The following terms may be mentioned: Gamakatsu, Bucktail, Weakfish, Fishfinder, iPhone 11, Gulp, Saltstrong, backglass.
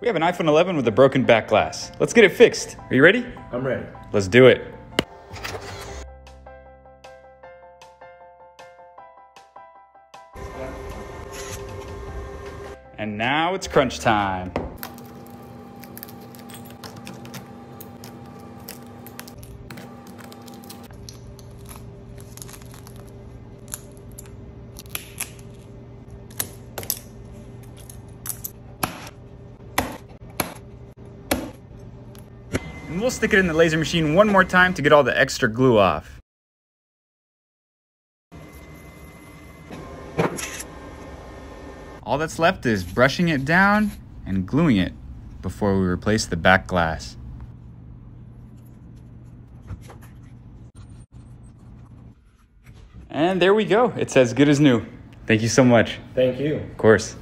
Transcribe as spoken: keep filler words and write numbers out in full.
We have an iPhone eleven with a broken back glass. Let's get it fixed. Are you ready? I'm ready. Let's do it. And now it's crunch time. And we'll stick it in the laser machine one more time to get all the extra glue off. All that's left is brushing it down and gluing it before we replace the back glass. And there we go. It's as good as new. Thank you so much. Thank you. Of course.